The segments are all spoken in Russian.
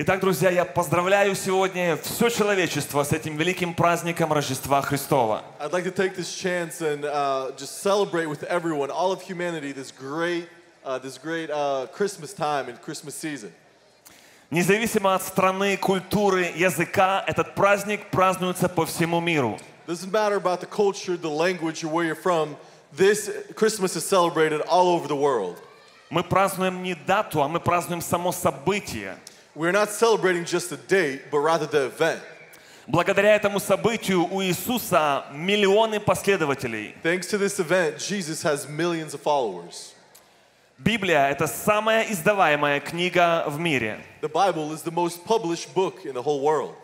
Итак, друзья, я поздравляю сегодня все человечество с этим великим праздником Рождества Христова. I'd like to take this chance and just celebrate with everyone, all of humanity, this great Christmas time and Christmas season. Независимо от страны, культуры, языка, этот праздник празднуется по всему миру. Doesn't matter about the culture, the language, or where you're from. This Christmas is celebrated all over the world. Мы празднуем не дату, а мы празднуем само событие. We're not celebrating just the date, but rather the event. Благодаря этому событию у Иисуса миллионы последователей. Thanks to this event, Jesus has millions of followers. Библия — это самая издаваемая книга в мире. The Bible is the most published book in the whole world.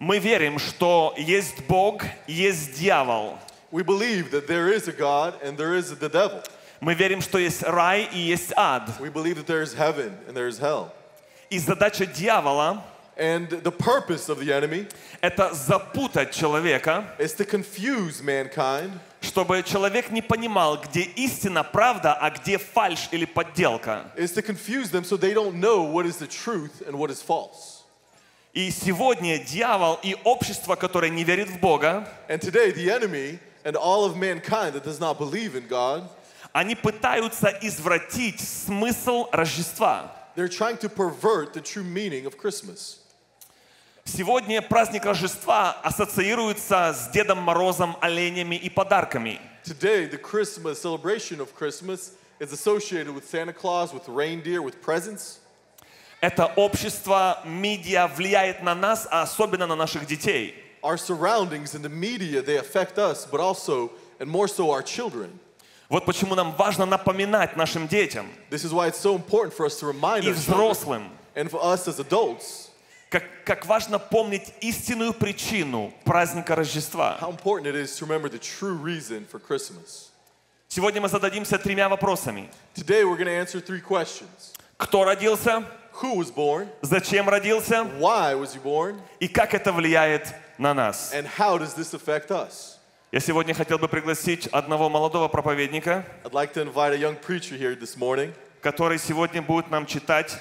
Мы верим, что есть Бог, есть дьявол. We believe that there is a God and there is the devil. Мы верим, что есть рай и есть ад. We believe that there is heaven and there is hell. И задача дьявола and the purpose of the enemy это запутать человека, is to confuse mankind, чтобы человек не понимал, где истина, правда, а где фальшь или подделка. Is to confuse them so they don't know what is the truth and what is false. И сегодня дьявол и общество, которое не верит в Бога, and today the enemy and all of mankind that does not believe in God, они пытаются извратить смысл Рождества. They're trying to pervert the true meaning of Christmas. Сегодня праздник Рождества ассоциируется с Дедом Морозом, оленями и подарками. Today the Christmas celebration of Christmas is associated with Santa Claus, with reindeer, with presents. Это общество медиа влияет на нас, а особенно на наших детей. Our surroundings and the media, they affect us, but also and more so our children. Вот почему нам важно напоминать нашим детям this is why it's so important for us to remind и взрослым, and for us as adults, как важно помнить истинную причину праздника Рождества. How important it is to remember the true reason for Christmas. Сегодня мы зададимся тремя вопросами. Today we're going to answer three questions. Кто родился? Who was born? Зачем родился? Why was he born? И как это влияет на нас? And how does this affect us? Я сегодня хотел бы пригласить одного молодого проповедника, I'd like to invite a young preacher here this morning, который сегодня будет нам читать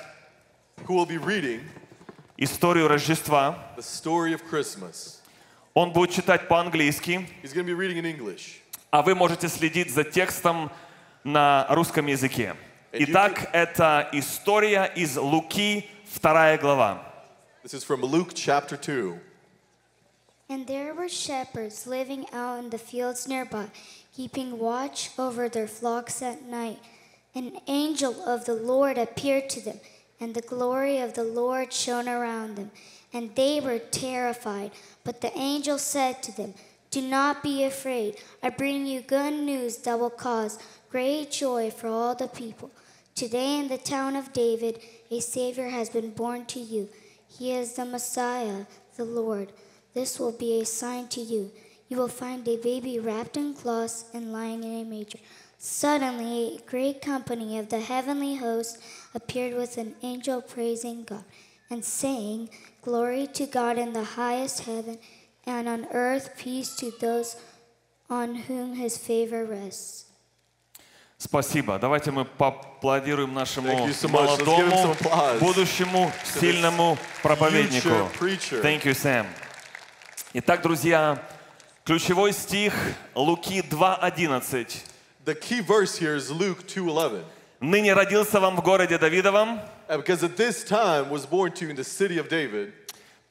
who will be reading историю Рождества. The story of Christmas. Он будет читать по-английски, he's going to be reading in English. А вы можете следить за текстом на русском языке. Итак, это история из Луки, 2 глава. This is from Luke, chapter 2. And there were shepherds living out in the fields nearby, keeping watch over their flocks at night. An angel of the Lord appeared to them, and the glory of the Lord shone around them, and they were terrified. But the angel said to them, "Do not be afraid. I bring you good news that will cause great joy for all the people. Today in the town of David, a Savior has been born to you. He is the Messiah, the Lord. This will be a sign to you. You will find a baby wrapped in cloths and lying in a manger." Suddenly, a great company of the heavenly host appeared with an angel praising God and saying, "Glory to God in the highest heaven, and on earth peace to those on whom His favor rests." Спасибо. Давайте мы поаплодируем нашему молодому, будущему, сильному проповеднику. Thank you, Sam. Итак, друзья, ключевой стих Луки 2:11. The key verse here is Luke 2:11. Ныне родился вам в городе Давидовом. Because at this time was born to you in the city of David.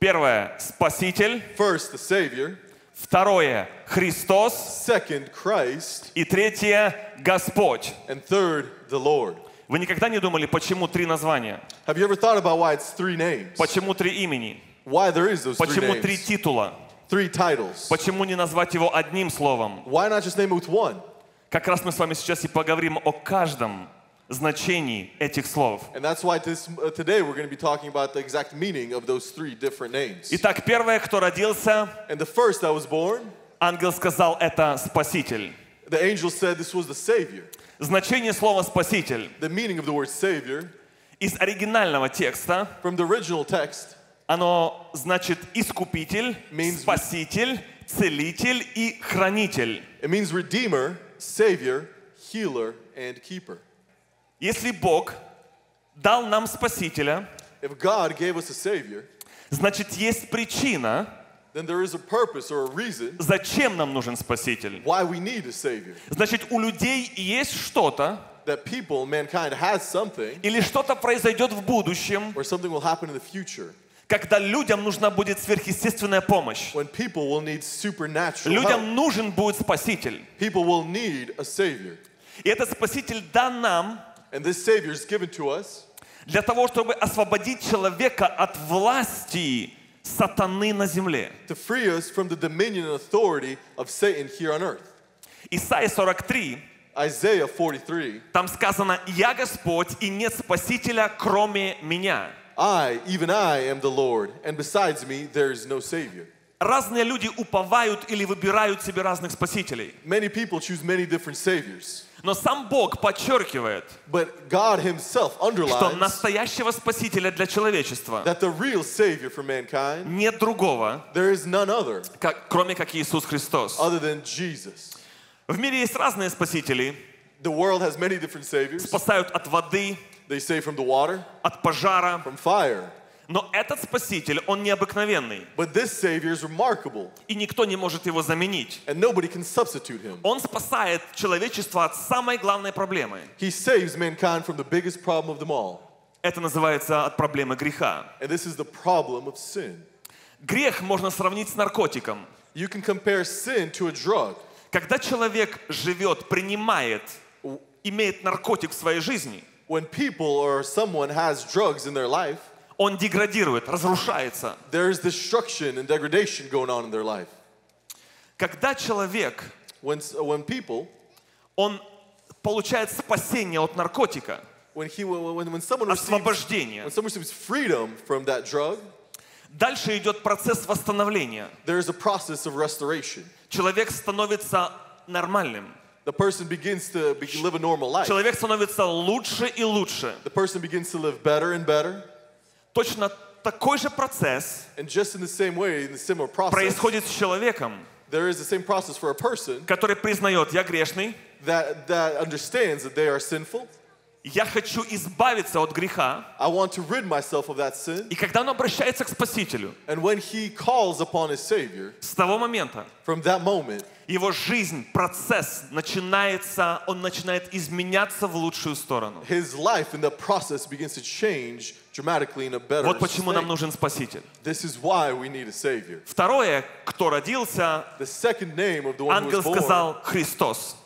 Первое — Спаситель. First, the Savior. Второе — Христос. Second, Christ. И третье — Господь. And third, the Lord. Вы никогда не думали, почему три названия? Have you ever thought about why it's three names? Почему три имени? Why there is those three names? Почему три титула? Three titles. Почему не назвать его одним словом? Why not just name it with one? Как раз мы с вами сейчас и поговорим о каждом значении этих слов. And that's why today we're going to be talking about the exact meaning of those three different names. Итак, первое, кто родился, and the first that was born, ангел сказал, это Спаситель. The angel said this was the Savior. Значение слова Спаситель. The meaning of the word Savior. Из оригинального текста. From the original text. Оно значит искупитель, спаситель, целитель и хранитель. It means redeemer, savior, healer and keeper. Если Бог дал нам Спасителя, If God gave us a savior, значит, есть причина, then there is a purpose or a reason, зачем нам нужен спаситель. Why we need a savior. Значит, у людей есть что-то, that people, mankind has something, или что-то произойдет в будущем, or something will happen in the future, когда людям нужна будет сверхъестественная помощь. When people will need supernatural help. Людям нужен будет спаситель. People will need a savior. И этот спаситель дан нам, and this savior is given to us, для того, чтобы освободить человека от власти сатаны на земле. To free us from the dominion and authority of Satan here on earth. Исайя 43. Isaiah 43. Там сказано: «Я Господь, и нет спасителя, кроме меня». I, even I, am the Lord, and besides me there is no savior. Разные люди уповают или выбирают себе разных спасителей. Many people choose many different saviors. Но сам Бог подчеркивает, but God himself underlines, что настоящего спасителя для человечества that the real savior for mankind, нет другого, there is none other, кроме как Иисус Христос. Other than Jesus. В мире есть разные спасители. The world has many different saviors. Спасают от воды, they save from the water, от пожара, from fire. Но этот спаситель, он необыкновенный. But this savior is remarkable. И никто не может его заменить. And nobody can substitute him. Он спасает человечество от самой главной проблемы. He saves mankind from the biggest problem of them all. Это называется от проблемы греха. And this is the problem of sin. Грех можно сравнить с наркотиком. You can compare sin to a drug. Когда человек живет, принимает, имеет наркотик в своей жизни, when people or someone has drugs in their life, он деградирует, разрушается. There is destruction and degradation going on in their life. Когда человек, when people, он получает спасение от наркотика, освобождение, when someone receives freedom from that drug, дальше идет процесс восстановления. There is a process of restoration. Человек становится нормальным. The person begins to live a normal life. Человек становится лучше и лучше. The person begins to live better and better. Точно такой же процесс происходит с человеком, который признает: я грешный, я хочу избавиться от греха, и когда он обращается к Спасителю, с того момента его жизнь, процесс начинается, он начинает изменяться в лучшую сторону. Вот почему нам нужен Спаситель. Второе, кто родился, ангел сказал: Христос.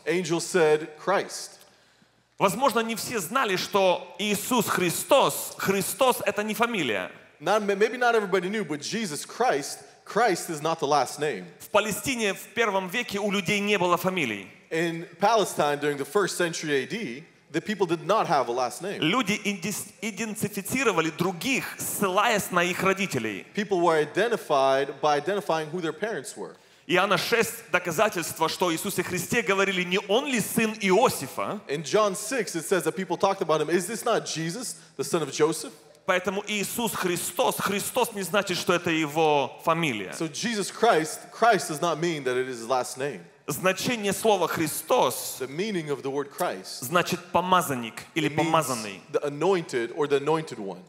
Возможно, не все знали, что Иисус Христос, Христос — это не фамилия. Christ is not the last name. В Палестине в первом веке у людей не было фамилий. In Palestine during the first century AD, the people did not have a last name. Люди идентифицировали других, ссылаясь на их родителей. People were identified by identifying who their parents were. Иоанна 6 доказательство, что о Иисусе Христе говорили: не он ли сын Иосифа? In John 6 it says that people talked about him. Is this not Jesus, the son of Joseph? Поэтому Иисус Христос, Христос не значит, что это его фамилия. So Jesus Christ, Christ does not mean that it is his last name. Значение слова Христос, the meaning of the word Christ, значит помазанник или помазанный. The anointed or the anointed one.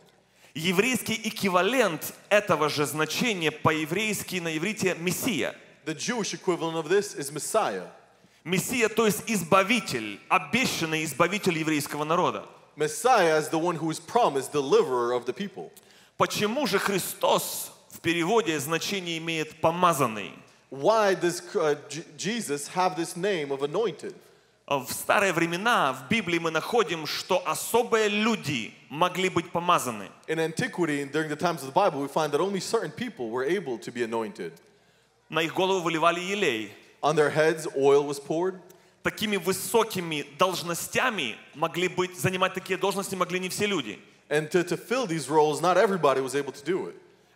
Еврейский эквивалент этого же значения по-еврейски на иврите мессия. The Jewish equivalent of this is Messiah. Мессия, то есть избавитель, обещанный избавитель еврейского народа. Messiah is the one who is promised deliverer of the people. Почему же Христос в переводе значение имеет помазанный? Why does Jesus have this name of anointed? В старые времена в Библии мы находим, что особые люди могли быть помазаны. In antiquity, during the times of the Bible, we find that only certain people were able to be anointed. На их голову выливали елей. On their heads, oil was poured. Такими высокими должностями могли быть, занимать такие должности могли не все люди.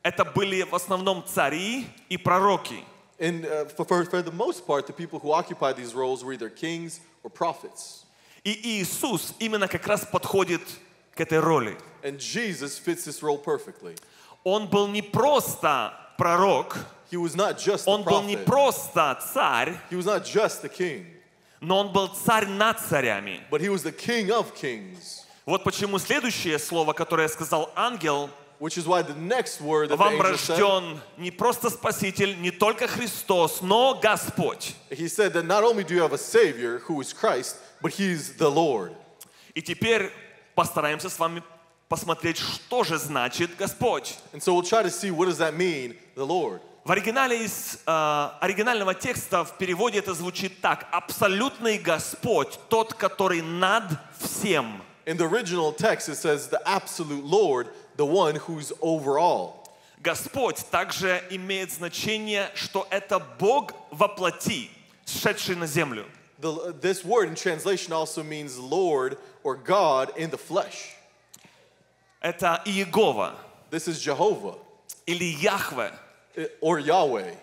Это были в основном цари и пророки. И Иисус именно как раз подходит к этой роли. Он был не просто пророк, он был не просто царь, но он был царь над царями. But he was the king of kings. Вот почему следующее слово, которое сказал ангел, вам рожден не просто Спаситель, не только Христос, но Господь. И теперь постараемся с вами посмотреть, что же значит Господь. В оригинале из оригинального текста в переводе это звучит так: абсолютный Господь, тот, который над всем. In the original text, it says the absolute Lord, the one who's over all. Господь также имеет значение, что это Бог во плоти, сшедший на землю. This word in translation also means Lord or God in the flesh. Это Иегова. This is Jehovah. Или Яхве. Or Yahweh.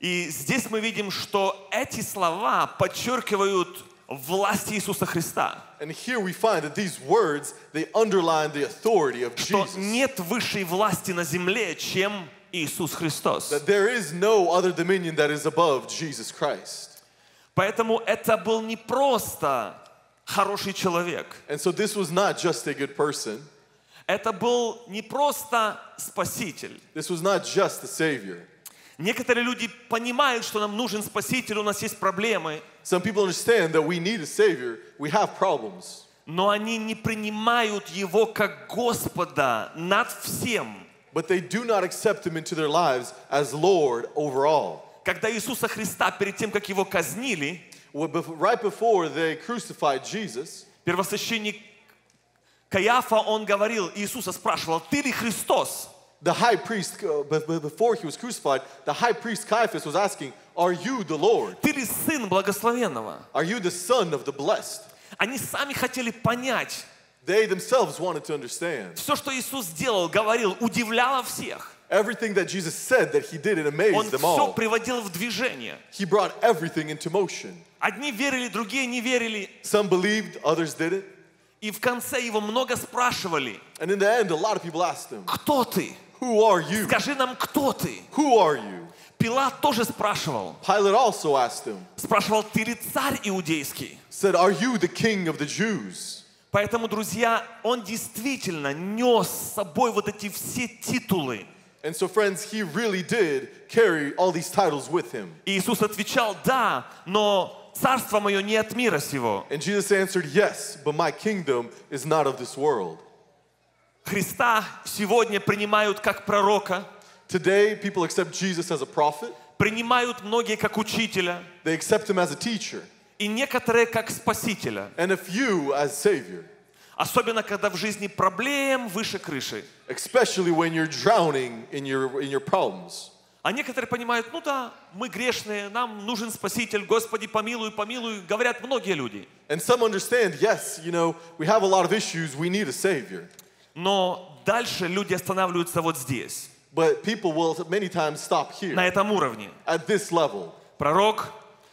И здесь мы видим, что эти слова подчеркивают власть Иисуса Христа. And here we find that these words, they underline the authority of Jesus. Что нет высшей власти на земле, чем Иисус Христос. That there is no other dominion that is above Jesus Christ. Поэтому это был не просто хороший человек. And so this was not just a good person. Это был не просто Спаситель. This was not just the Savior. Некоторые люди понимают, что нам нужен Спаситель, у нас есть проблемы. Some people understand that we need a Savior, we have problems. Но они не принимают Его как Господа над всем. But they do not accept Him into their lives as Lord over all. Когда Иисуса Христа, перед тем, как Его казнили, right before they crucified Jesus, первосвященник Каяфа, он говорил, Иисуса спрашивал, ты ли Христос? The high priest, before he was crucified, the high priest Caiaphas was asking, "Are you the Lord? Ты ли сын благословенного? Are you the son of the blessed?" Они сами хотели понять. They themselves wanted to understand. Все, что Иисус делал, говорил, удивляло всех. Everything that Jesus said that he did, it amazed them all. Он все приводил в движение. He brought everything into motion. Одни верили, другие не верили. Some believed, others didn't. И в конце его много спрашивали. And in the end, a lot of people asked him, кто ты? Who are you? Скажи нам, кто ты? Who are you? Пилат тоже спрашивал. Pilate also asked him. Спрашивал, ты ли царь иудейский? Said, are you the king of the Jews? Поэтому, друзья, он действительно нес с собой вот эти все титулы. And so, friends, he really did carry all these titles with him. Иисус отвечал, да, но царство мое не от мира сего. And Jesus answered, yes, but my kingdom is not of this world. Христа сегодня принимают как пророка. Today people accept Jesus as a prophet. Принимают многие как учителя. They accept him as a teacher. И некоторые как спасителя. And a few as savior. Особенно когда в жизни проблем выше крыши. Especially when you're drowning in your problems. А некоторые понимают, ну да, мы грешные, нам нужен Спаситель, Господи, помилуй, помилуй, говорят многие люди. And some understand, yes, you know, we have a lot of issues, we need a savior. Но дальше люди останавливаются вот здесь. But people will many times stop here. На этом уровне. At this level. Пророк,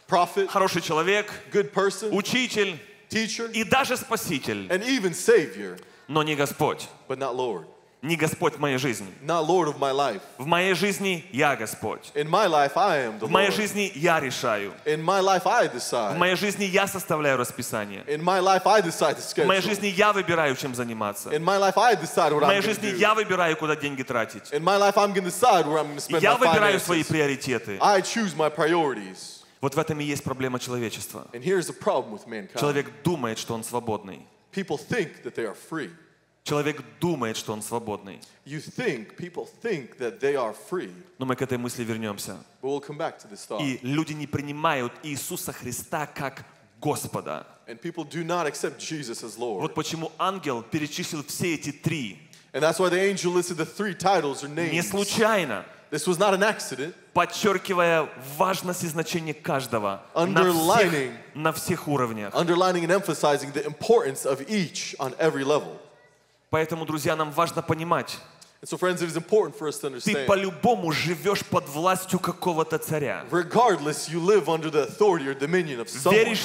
prophet, хороший человек, good person, учитель, teacher, и даже Спаситель. And even savior. Но не Господь. But not Lord. Не Господь в моей жизни. Not Lord of my life. В моей жизни я Господь. In my life I am the Lord. В моей жизни я решаю. In my life I decide. В моей жизни я составляю расписание. In my life I decide the schedule. В моей жизни я выбираю, чем заниматься. In my life I decide what I'm going to do. В моей жизни я выбираю, куда деньги тратить. In my life I'm going to decide where I'm going to spend my finances. Я выбираю свои приоритеты. I choose my priorities. Вот в этом и есть проблема человечества. And here's the problem with mankind. Человек думает, что он свободный. People think that they are free. Человек думает, что он свободный. People think that they are free. Но мы к этой мысли вернемся. И люди не принимают Иисуса Христа как Господа. Вот почему ангел перечислил все эти три. Не случайно. This was not an accident. Подчеркивая важность и значение каждого на всех уровнях. Underlining and emphasizing the importance of each on every level. Поэтому, друзья, нам важно понимать, ты по-любому живешь под властью какого-то царя. Веришь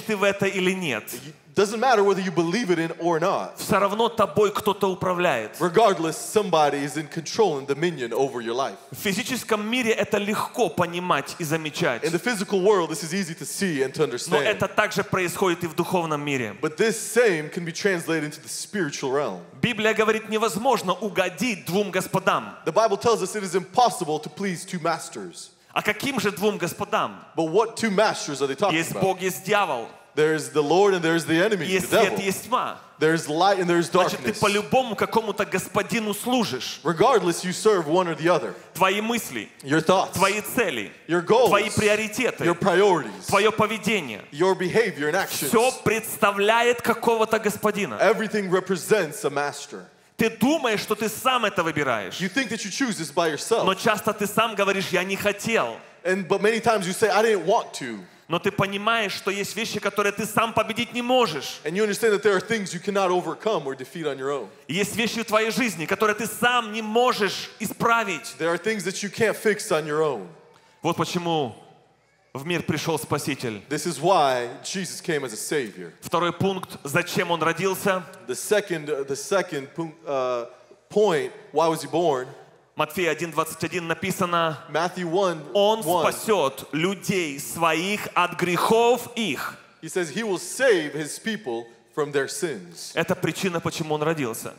ты в это или нет? Doesn't matter whether you believe it in or not. Все равно тобой кто-то управляет. Regardless, somebody is in control and dominion over your life. В физическом мире это легко понимать и замечать. In the physical world, this is easy to see and to understand. Но это также происходит и в духовном мире. But this same can be translated into the spiritual realm. Библия говорит, невозможно угодить двум господам. The Bible tells us it is impossible to please two masters. А каким же двум господам? But what two masters are they talking about? Есть Бог, есть дьявол. There is the Lord and there is the enemy, the devil. There is light and there is darkness. Regardless, you serve one or the other. Your thoughts, your goals, your priorities, your behavior and actions. Everything represents a master. Ты думаешь, что ты сам это выбираешь. Но часто ты сам говоришь, я не хотел. But many times you say, I didn't want to. Но ты понимаешь, что есть вещи, которые ты сам победить не можешь. Есть вещи в твоей жизни, которые ты сам не можешь исправить. Вот почему в мир пришел Спаситель. Второй пункт, зачем он родился. Матфея 1:21 написано, Он спасет людей своих от грехов их. Это причина, почему он родился.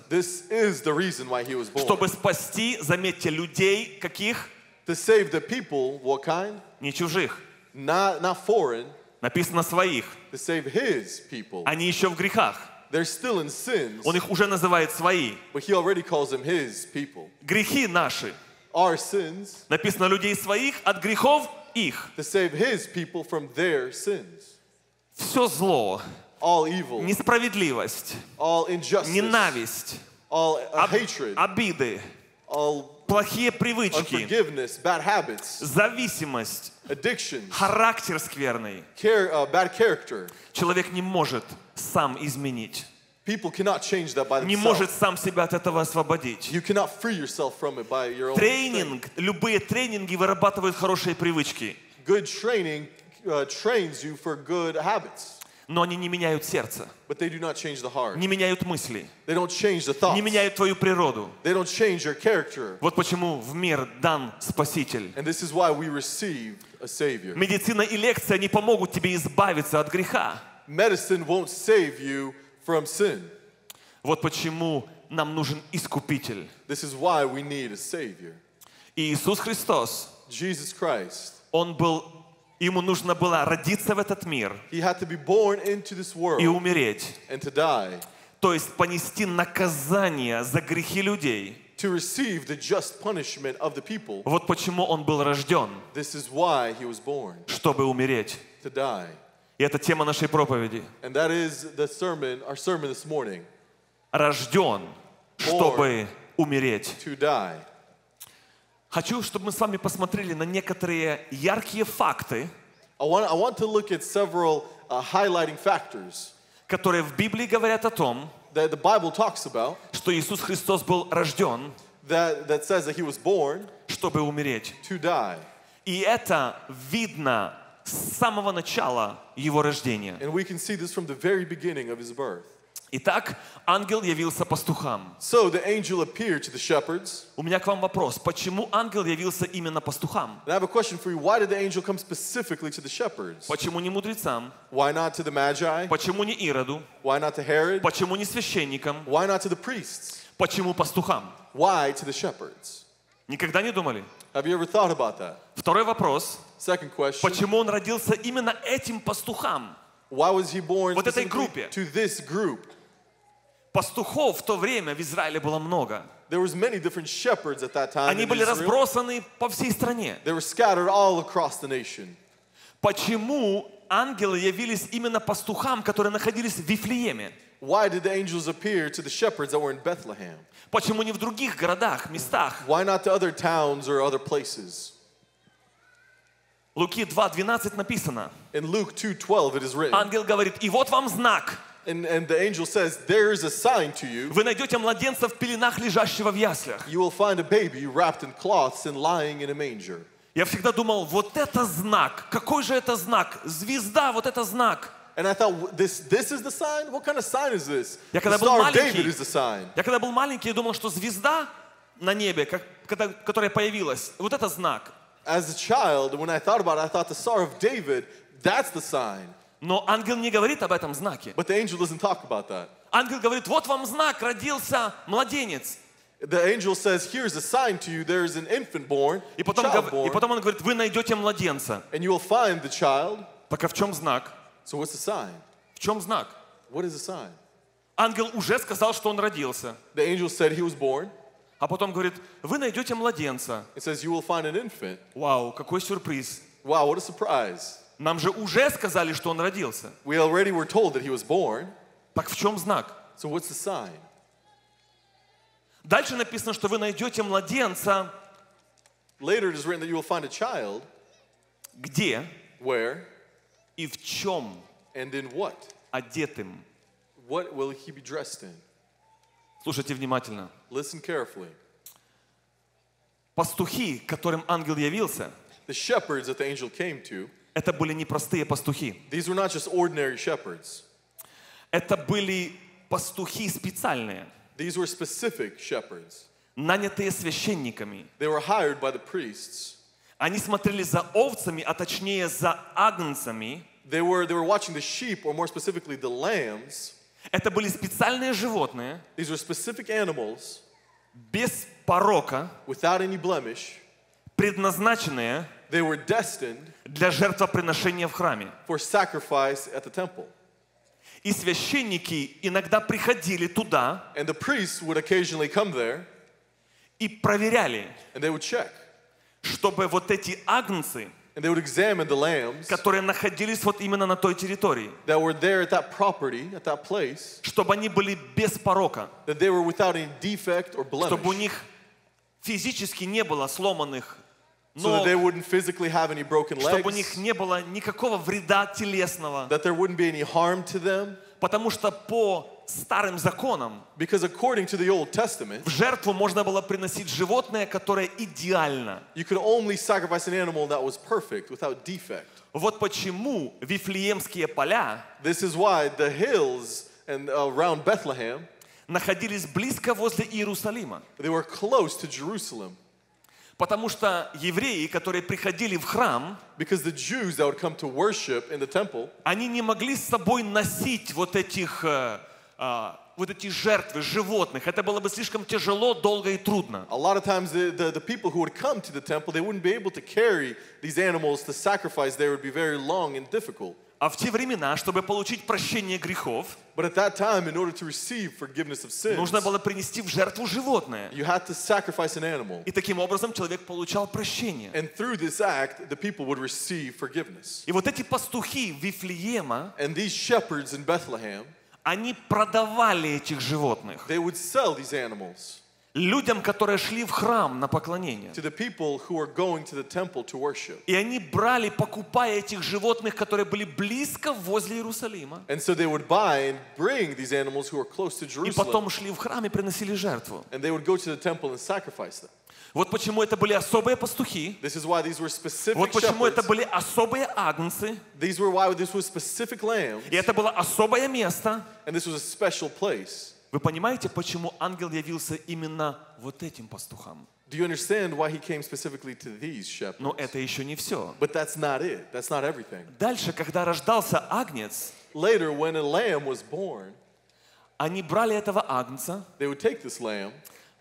Чтобы спасти, заметьте, людей каких? Не чужих. Написано своих. Они еще в грехах. They're still in sins, Он их уже называет свои. But he already calls them his people. Грехи наши. Our sins, написано людей своих от грехов их. To save his people from their sins. Все зло, all evil, несправедливость, all injustice, ненависть, all hatred, обиды, all плохие привычки, unforgiveness, bad habits, зависимость, addiction, характер скверный. Bad character. Человек не может сам изменить. Не может сам себя от этого освободить. Тренинг, любые тренинги вырабатывают хорошие привычки. Но они не меняют сердце. Не меняют мысли. Не меняют твою природу. Вот почему в мир дан Спаситель. Медицина и лекция не помогут тебе избавиться от греха. Medicine won't save you from sin. Вот почему нам нужен искупитель. This is why we need a savior. Иисус Христос. Jesus Christ. Ему нужно было родиться в этот мир. He had to be born into this world. И умереть. And to die. То есть понести наказание за грехи людей. To receive the just punishment of the people. Вот почему он был рожден. This is why he was born. Чтобы умереть. To die. И это тема нашей проповеди. Рожден, чтобы умереть. Хочу, чтобы мы с вами посмотрели на некоторые яркие факты, которые в Библии говорят о том, что Иисус Христос был рожден, чтобы умереть. И это видно с самого начала его рождения. Итак, ангел явился пастухам. У меня к вам вопрос, почему ангел явился именно пастухам? Почему не мудрецам? Почему не Ироду? Почему не священникам? Почему пастухам? Никогда не думали? Второй вопрос. Почему он родился именно этим пастухам? Вот этой группе. Пастухов в то время в Израиле было много. Они были разбросаны по всей стране. Почему ангелы явились именно пастухам, которые находились в Вифлееме? Why did the angels appear to the shepherds that were in Bethlehem? Почему не в других городах, местах? Why not to other towns or other places? Луки 2:12 написано. In Luke 2:12 it is written. Ангел говорит: "И вот вам знак." And the angel says, "There is a sign to you." Вы найдете младенца в пеленах, лежащего в яслях. You will find a baby wrapped in cloths and lying in a manger. Я всегда думал, вот это знак. Какой же это знак? Звезда, вот это знак. And I thought, this is the sign? What kind of sign is this? The star of David is the sign. Я когда был маленький, я думал, что звезда на небе, которая появилась, вот это знак. As a child, when I thought about it, I thought the star of David, that's the sign. Но ангел не говорит об этом знаке. But the angel doesn't talk about that. Ангел говорит, вот вам знак, родился младенец. The angel says, here's a sign to you, there is an infant born, a child born. И потом он говорит, вы найдете младенца. And you will find the child. Так а в чем знак? So what's the sign? В чем знак? What is the sign? Ангел уже сказал, что он родился. The angel said he was born. А потом говорит, вы найдете младенца. It says you will find an infant. Вау, какой сюрприз. Wow, what a surprise. Нам же уже сказали, что он родился. We already were told that he was born. Так в чем знак? So what's the sign? Дальше написано, что вы найдете младенца. Later it is written that you will find a child. Где? Where? И в чем? And in what? Одетым. What will he be dressed in? Слушайте внимательно. Listen carefully. Пастухи, которым ангел явился, the shepherds that the angel came to, это были не простые пастухи. These were not just ordinary shepherds. Это были пастухи специальные. These were specific shepherds. Нанятые священниками. They were hired by the priests. Они смотрели за овцами, а точнее за агнцами. They were watching the sheep, or more specifically the lambs. Это были специальные животные. These were specific animals. Без порока. Without any blemish. Предназначенные. They were destined. Для жертвоприношения в храме. For sacrifice at the temple. И священники иногда приходили туда и проверяли, чтобы вот эти агнцы, которые находились вот именно на той территории, чтобы они были без порока, чтобы у них физически не было сломанных ног, чтобы у них не было никакого вреда телесного, потому что по старым законам в жертву можно было приносить животное, которое идеально. Вот почему Вифлеемские поля находились близко возле Иерусалима. Потому что евреи, которые приходили в храм, они не могли с собой носить вот эти жертвы животных. Это было бы слишком тяжело, долго и трудно. А в те времена, чтобы получить прощение грехов, нужно было принести в жертву животное. И таким образом человек получал прощение. И вот эти пастухи Вифлеема, они продавали этих животных людям, которые шли в храм на поклонение. И они брали, покупая этих животных, которые были близко возле Иерусалима. И потом шли в храм и приносили жертву. Вот почему это были особые пастухи. Вот почему это были особые агнцы. И это было особое место. Вы понимаете, почему ангел явился именно вот этим пастухам? Но это еще не все. Дальше, когда рождался агнец, они брали этого агнца,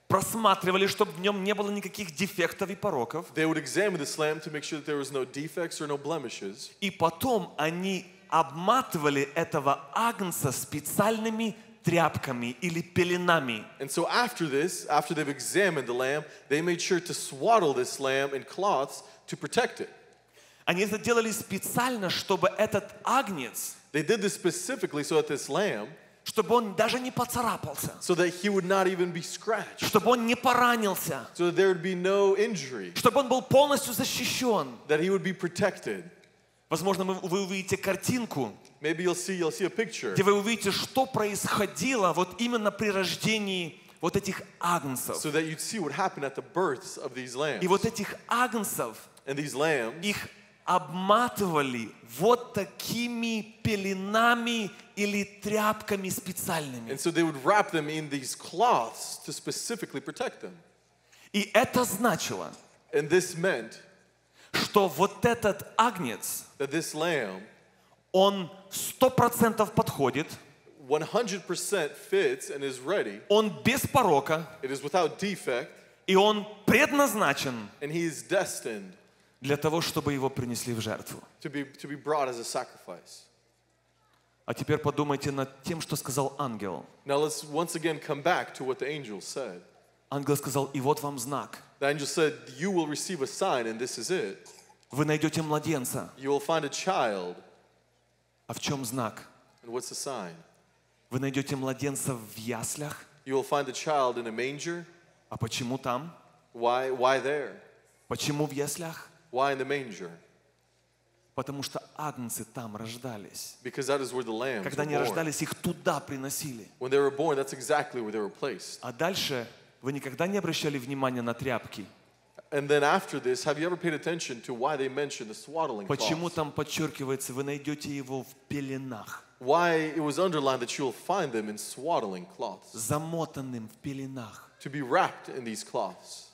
просматривали, чтобы в нем не было никаких дефектов и пороков, и потом они обматывали этого агнца специальными тряпками или пеленами. And so after this, after they've examined the lamb, they made sure to swaddle this lamb in cloths to protect it. Они это делали специально, чтобы этот агнец, they did this specifically so that this lamb, чтобы он даже не поцарапался, so that he would not even be scratched, чтобы он не поранился, so that there would be no injury, чтобы он был полностью защищен, that he would be protected. Возможно, вы увидите картинку, где вы увидите, что происходило вот именно при рождении вот этих агнцев. И вот этих агнцев, их обматывали вот такими пеленами или тряпками специальными. And so they would wrap them in these cloths to specifically protect them. И это значило, and this meant, что вот этот агнец, that this lamb, он 100% подходит, 100% fits and is ready, он без порока, it is without defect, и он предназначен, and he is destined, для того, чтобы его принесли в жертву. To be brought as a sacrifice. А теперь подумайте над тем, что сказал ангел. Now let's once again come back to what the angel said. Ангел сказал: и вот вам знак. The angel said, you will receive a sign, and this is it. Вы найдете младенца. You will find a child. А в чем знак? And what's the sign? Вы найдете младенца в яслях. You will find a child in a manger. А почему там? Why there? Почему в яслях? Why in the manger? Потому что агнцы там рождались. Because that is where the lambs were born. Когда они рождались, их туда приносили. When they were born, that's exactly where they were placed. А дальше вы никогда не обращали внимания на тряпки? And then after this, have you ever paid attention to why they mentioned the swaddling cloth? Почему там подчеркивается, вы найдете его в пеленах? Why it was underlined that you will find them in swaddling cloths. Замотанным в пеленах. To be wrapped in these cloths.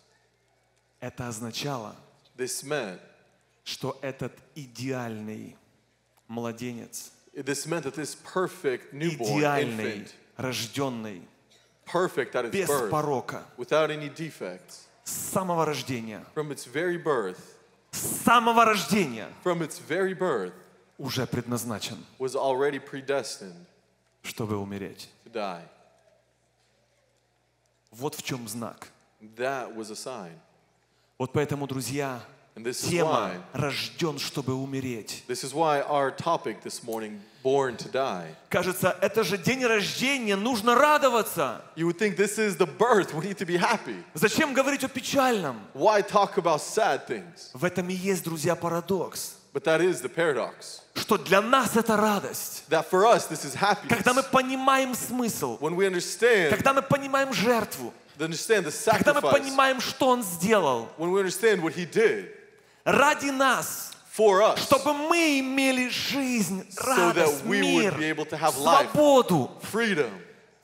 Это означало, this meant, что этот идеальный младенец, this meant that this perfect newborn infant, рожденный, perfect at its birth, без порока, without any defects, с самого рождения, from its very birth, с самого рождения, from its very birth, уже предназначен, was already predestined, чтобы умереть. To die. Вот в чем знак. That was a sign. Вот поэтому, друзья, тема «Рожден, чтобы умереть». Кажется, это же день рождения, нужно радоваться. Зачем говорить о печальном? В этом и есть, друзья, парадокс. But that is the paradox. Что для нас это радость. That for us this is happiness. Когда мы понимаем смысл. When we understand. Когда мы понимаем жертву. Understand the sacrifice. Когда мы понимаем, что он сделал. When we understand what he did. Ради нас. For us. Чтобы мы имели жизнь, радость, мир, свободу, freedom.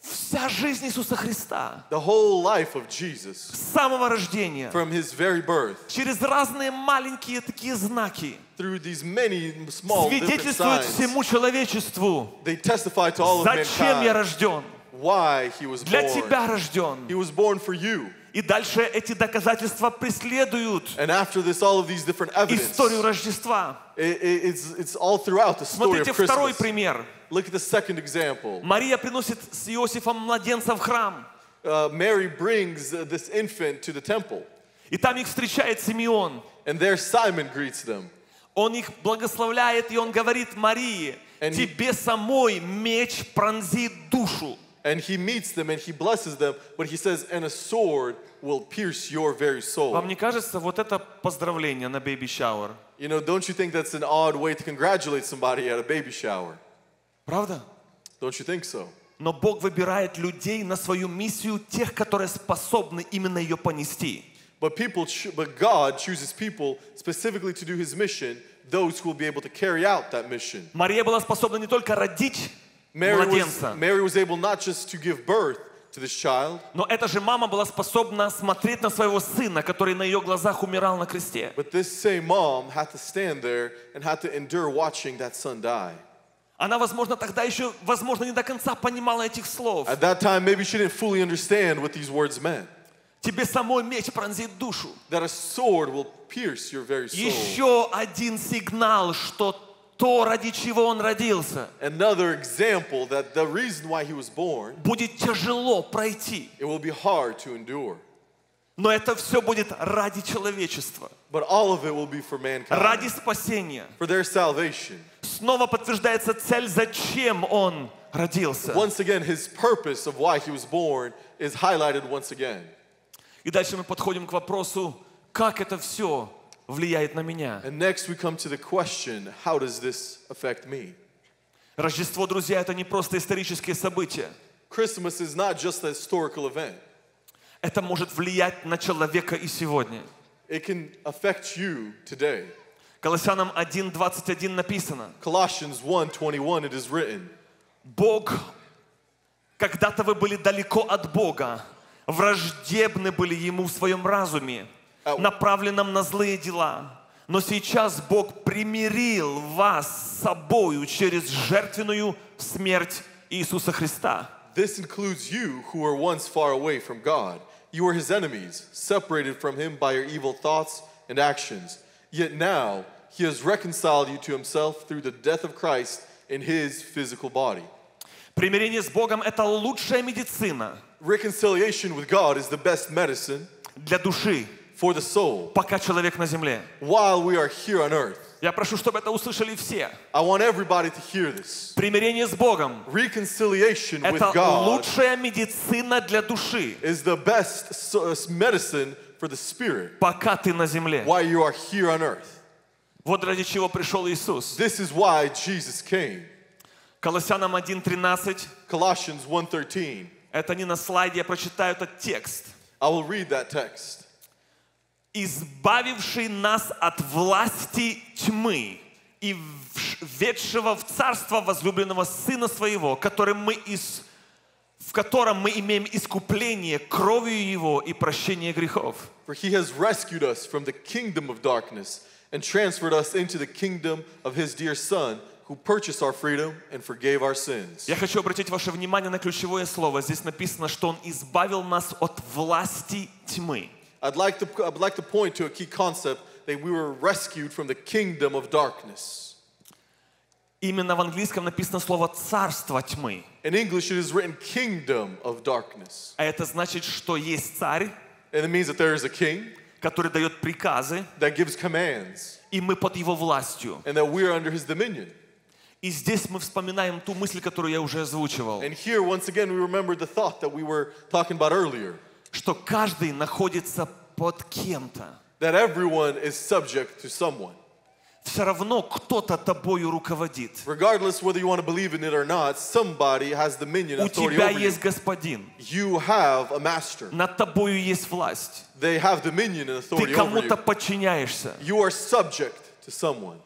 Вся жизнь Иисуса Христа. The whole life of Jesus. С самого рождения. From his very birth. Через разные маленькие такие знаки. Through these many small different signs. Свидетельствует всему человечеству. They testify to all of mankind. Зачем я рожден? Why he was born. Для тебя рожден. He was born for you. И дальше эти доказательства преследуют историю Рождества. Смотрите второй пример. Мария приносит с Иосифом младенца в храм. И там их встречает Симеон. Он их благословляет, и он говорит Марии: «Тебе самой меч пронзит душу». And he meets them and he blesses them, but he says, and a sword will pierce your very soul. Вам не кажется, вот это поздравление на baby shower? You know, don't you think that's an odd way to congratulate somebody at a baby shower? Правда? Don't you think so? Но Бог выбирает людей на свою миссию, тех, которые способны именно ее понести. But God chooses people specifically to do His mission, those who will be able to carry out that mission. Мария была способна не только родить. Mary was able not just to give birth to this child. Но эта же мама была способна смотреть на своего сына, который на ее глазах умирал на кресте. But this same mom had to stand there and had to endure watching that son die. Она, возможно, тогда еще, возможно, не до конца понимала этих слов. At that time, maybe she didn't fully understand what these words meant. Тебе самой меч пронзит душу. That a sword will pierce your very soul. Еще один сигнал, что то, ради чего он родился, будет тяжело пройти. Но это все будет ради человечества. Ради спасения. Снова подтверждается цель, зачем он родился. И дальше мы подходим к вопросу, как это все влияет на меня. And next we come to the question, how does this affect me? Рождество, друзья, это не просто историческое событие. Christmas is not just a historical event. Это может влиять на человека и сегодня. It can affect you today. Колоссянам 1:21 написано. Colossians 1:21 it is written. Бог, когда-то вы были далеко от Бога, враждебны были Ему в своем разуме, направленном на злые дела. Но сейчас Бог примирил вас с собою через жертвенную смерть Иисуса Христа. This includes you who were once far away from God. You were His enemies, separated from Him by your evil thoughts and actions. Yet now He has reconciled you to Himself through the death of Christ in His physical body. Примирение с Богом – это лучшая медицина. Reconciliation with God is the best medicine для души. For the soul. Пока человек на земле. While we are here on earth. Я прошу, чтобы это услышали все. I want everybody to hear this. Примирение с Богом. Reconciliation with God. Это лучшая медицина для души. Is the best medicine for the spirit. Пока ты на земле. While you are here on earth. Вот ради чего пришел Иисус. This is why Jesus came. Колоссянам 1:13. Colossians 1:13. Это не на слайде, я прочитаю этот текст. I will read that text. Избавивший нас от власти тьмы и введшего в царство возлюбленного Сына Своего, в котором мы имеем искупление кровью Его и прощение грехов. For He has rescued us from the kingdom of darkness and transferred us into the kingdom of His dear Son, who purchased our freedom and forgave our sins. Я хочу обратить ваше внимание на ключевое слово. Здесь написано, что Он избавил нас от власти тьмы. I'd like to point to a key concept that we were rescued from the kingdom of darkness. Именно в английском написано слово царство тьмы. In English it is written kingdom of darkness. А это значит, что есть царь, and it means that there is a king, который дает приказы, that gives commands, и мы под его властью. And that we are under his dominion. И здесь мы вспоминаем ту мысль, которую я уже озвучивал. And here once again we remember the thought that we were talking about earlier. Что каждый находится под кем-то. That everyone is subject to someone. Все равно кто-то тобою руководит. Regardless whether you want to believe in it or not, somebody has dominion and authority over you. У тебя есть господин. You have a master. Над тобою есть власть. They have dominion and authority over you. Ты кому-то подчиняешься. You are subject to someone.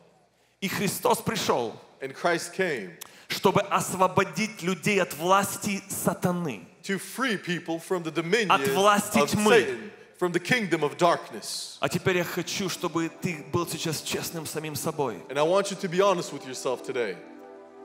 И Христос пришел. And Christ came. Чтобы освободить людей от власти сатаны. To free people from the dominion of Satan, from the kingdom of darkness. А теперь я хочу, чтобы ты был сейчас честным самим собой. And I want you to be honest with yourself today.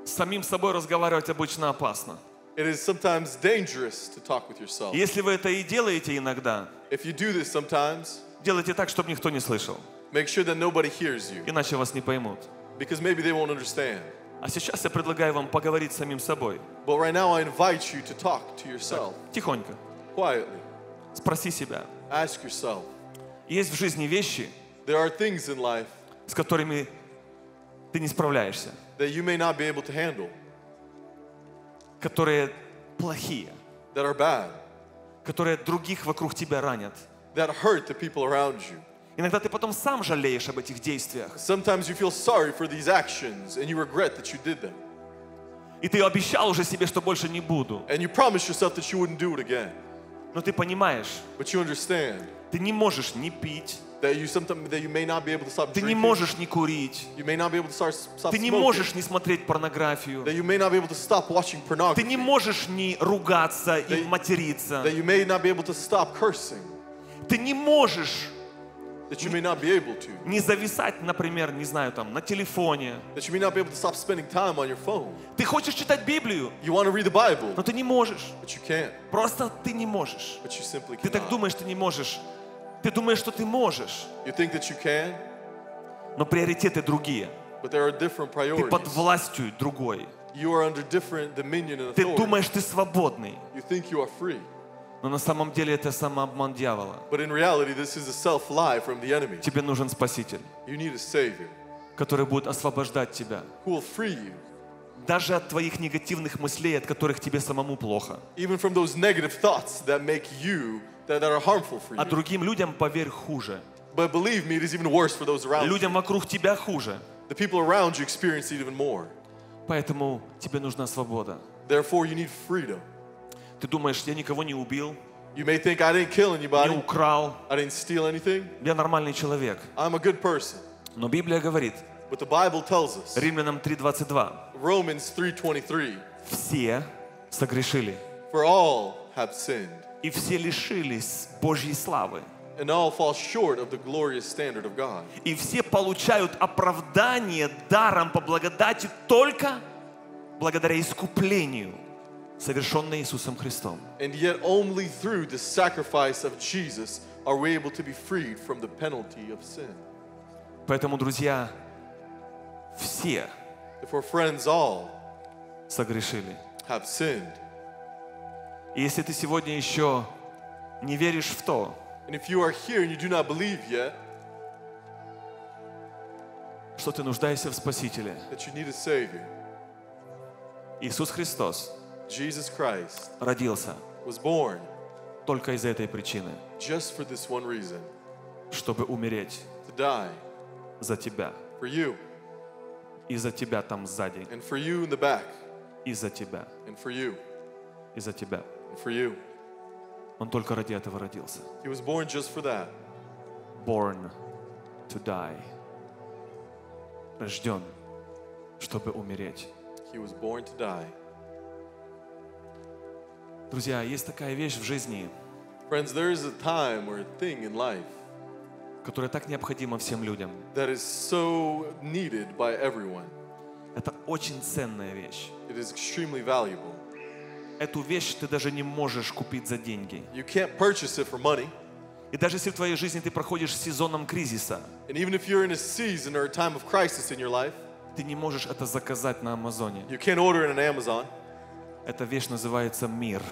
Самим собой разговаривать обычно опасно. It is sometimes dangerous to talk with yourself. Если вы это и делаете иногда, if you do this sometimes, делайте так, чтобы никто не слышал. Make sure that nobody hears you. Иначе вас не поймут. Because maybe they won't understand. А сейчас я предлагаю вам поговорить с самим собой. But right now I invite you to talk to yourself. Тихонько. Quietly. Спроси себя. Ask yourself. Есть в жизни вещи, there are things in life, с которыми ты не справляешься, that you may not be able to handle, которые плохие, that are bad, которые других вокруг тебя ранят, that hurt the people around you. Иногда ты потом сам жалеешь об этих действиях. Sometimes you feel sorry for these actions and you regret that you did them. И ты обещал уже себе, что больше не буду. And you promised yourself that you wouldn't do it again. Но ты понимаешь. But you understand. Ты не можешь не пить. That you may not be able to stop drinking. Ты не можешь не курить. You may not be able to stop smoking. Ты не можешь не смотреть порнографию. That you may not be able to stop watching pornography. Ты не можешь не ругаться и материться. That you may not be able to stop cursing. Ты не можешь that you may not be able to. Не зависать, например, не знаю, там, на телефоне. That you may not be able to stop spending time on your phone. Ты хочешь читать Библию? You want to read the Bible. Но ты не можешь. But you can't. Просто ты не можешь. But you simply cannot. Ты так думаешь, ты не можешь. Ты думаешь, что ты можешь. You think that you can. Но приоритеты другие. But there are different priorities. Ты под властью другой. You are under different dominion and authority. Ты думаешь, ты свободный. You think you are free. Но на самом деле это самообман дьявола. But in reality, this is a self-lie from the enemy. Тебе нужен спаситель, you need a savior, который будет освобождать тебя, who will free you, даже от твоих негативных мыслей, от которых тебе самому плохо. Even from those negative thoughts that make you, that are harmful for you. А другим людям, поверь, хуже. But believe me, it is even worse for those around you. Людям вокруг тебя хуже. The people around you experience it even more. Поэтому тебе нужна свобода. Therefore, you need freedom. Ты думаешь, я никого не убил, you may think, I didn't kill anybody, не украл, I didn't steal anything, я нормальный человек. I'm a good person. Но Библия говорит, Римлянам 3:22, Romans 3:23, все согрешили. For all have sinned. И все лишились Божьей славы. And all fall short of the glorious standard of God. И все получают оправдание даром по благодати только благодаря искуплению, совершенному Иисусом Христом. And yet only through the sacrifice of Jesus are we able to be freed from the penalty of sin. Поэтому, друзья, все согрешили. И если ты сегодня еще не веришь в то, yet, что ты нуждаешься в Спасителе, Иисус Христос родился только из-за этой причины, чтобы умереть за тебя. И за тебя там сзади. И за тебя. И за тебя. Он только ради этого родился. Born to die. Рожден, чтобы умереть. Друзья, есть такая вещь в жизни, которая так необходима всем людям. Это очень ценная вещь. Эту вещь ты даже не можешь купить за деньги. И даже если в твоей жизни ты проходишь сезоном кризиса, ты не можешь это заказать на Амазоне. Эта вещь называется мир.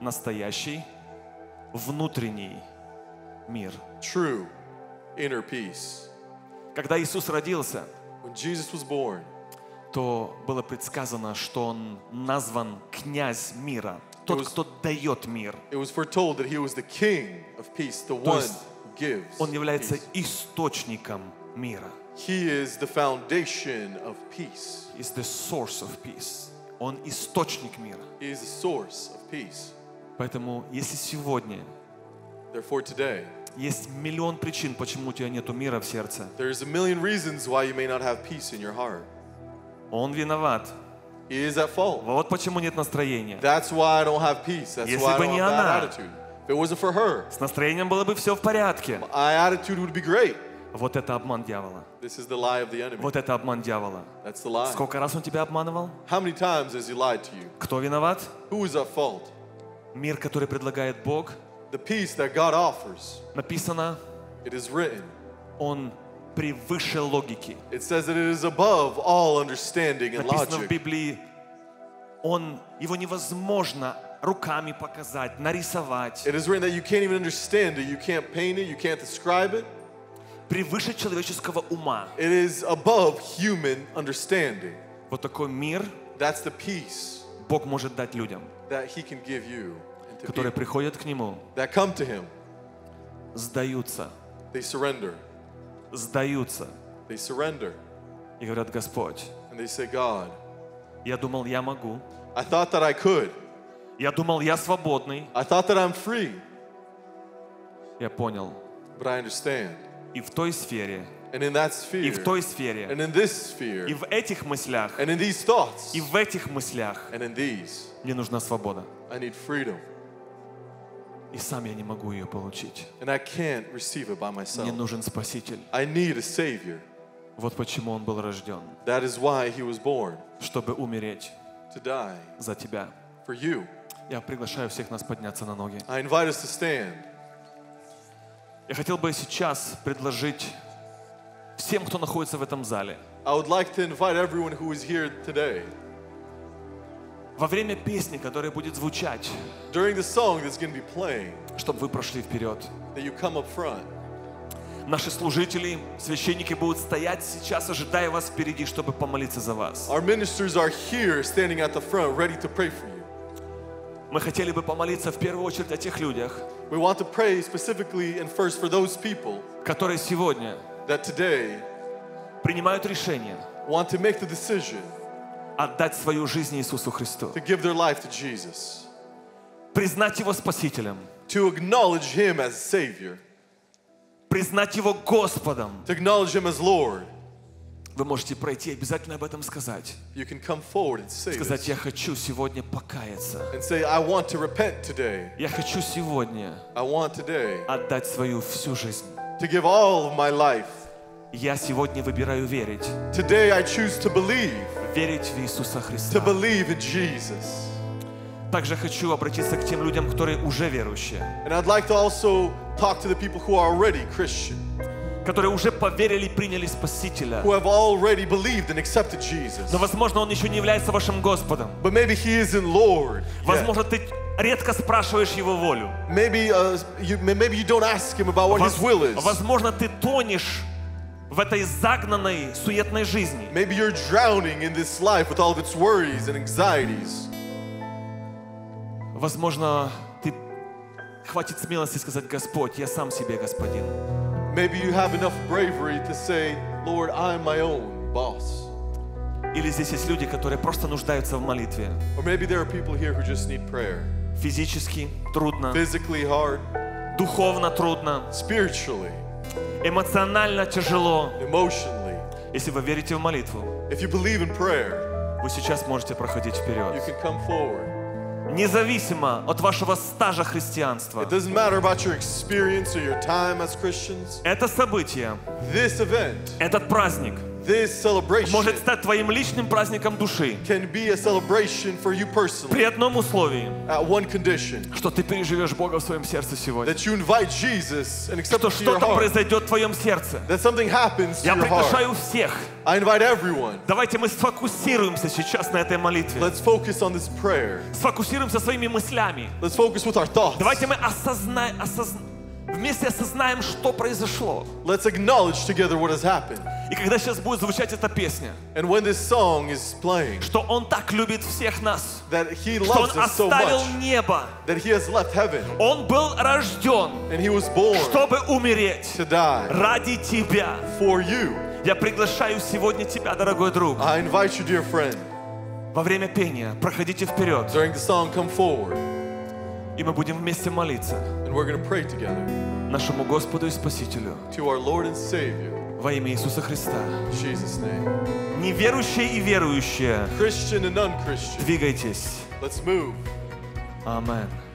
Настоящий, внутренний мир. True inner peace. Когда Иисус родился, when Jesus was born, то было предсказано, что Он назван князь мира, тот, кто дает мир. It was foretold that He was the King of Peace, the one who gives. Он является источником мира. He is the foundation of peace. He is the source of peace. Он источник мира. He is the source of peace. Поэтому, если сегодня есть миллион причин, почему у тебя нету мира в сердце. Он виноват. Вот почему нет настроения. Если бы не она, с настроением было бы все в порядке. Вот это обман дьявола. Вот это обман дьявола. Сколько раз он тебя обманывал? Кто виноват? Мир, который предлагает Бог. The peace that God offers. Написано. It is written. Он превыше логики. It says that it is above all understanding and logic. Написано в Библии. Он, его невозможно руками показать, нарисовать. It is written that you can't even understand it, you can't paint it, you can't describe it. Превыше человеческого ума. It is above human understanding. Вот такой мир. That's the peace. Бог может дать людям. That He can give you. Которые приходят к Нему, сдаются, сдаются и говорят: Господь, я думал, я могу, я думал, я свободный, я понял, и в той сфере, и в той сфере, и в этих мыслях, и в этих мыслях мне нужна свобода. И сам я не могу ее получить. Мне нужен Спаситель. Вот почему Он был рожден. Чтобы умереть за тебя. Я приглашаю всех нас подняться на ноги. Я хотел бы сейчас предложить всем, кто находится в этом зале, во время песни, которая будет звучать, чтобы вы прошли вперед. Наши служители, священники будут стоять сейчас, ожидая вас впереди, чтобы помолиться за вас. Мы хотели бы помолиться в первую очередь о тех людях, которые сегодня принимают решение отдать свою жизнь Иисусу Христу, признать Его Спасителем, признать Его Господом, to acknowledge Him as Lord, вы можете пройти и обязательно об этом сказать. Сказать, я хочу сегодня покаяться. Я хочу сегодня отдать свою всю жизнь. Я сегодня выбираю верить. Верить в Иисуса Христа. Также хочу обратиться к тем людям, которые уже верующие, которые уже поверили и приняли Спасителя. Но, возможно, Он еще не является вашим Господом. Возможно, ты редко спрашиваешь Его волю. Возможно, ты тонешь в этой загнанной, суетной жизни. Возможно, ты хватит смелости сказать: Господь, я сам себе господин. Maybe you have enough bravery to say, Lord, I'm my own boss. Или здесь есть люди, которые просто нуждаются в молитве. Or maybe there are people here who just need prayer. Физически трудно. Physically hard. Духовно трудно. Spiritually. Эмоционально тяжело. Emotionally. Если вы верите в молитву, if you believe in prayer, вы сейчас можете проходить вперед. You can come forward. Независимо от вашего стажа христианства. Это событие, этот праздник может стать твоим личным праздником души при одном условии, что ты переживешь Бога в своем сердце сегодня, что что-то произойдет в твоем сердце. Я приглашаю всех, давайте мы сфокусируемся сейчас на этой молитве, сфокусируемся своими мыслями, давайте мы вместе осознаем, что произошло. Let's acknowledge together what has happened. И когда сейчас будет звучать эта песня, and when this song is playing, что Он так любит всех нас, that He loves us so much, что Он оставил небо, that He has left heaven, Он был рожден, and He was born, чтобы умереть, to die, ради тебя. For you. Я приглашаю сегодня тебя, дорогой друг. I invite you, dear friend. Во время пения проходите вперед. During the song, come forward. И мы будем вместе молиться нашему Господу и Спасителю во имя Иисуса Христа. Неверующие и верующие, двигайтесь. Амен.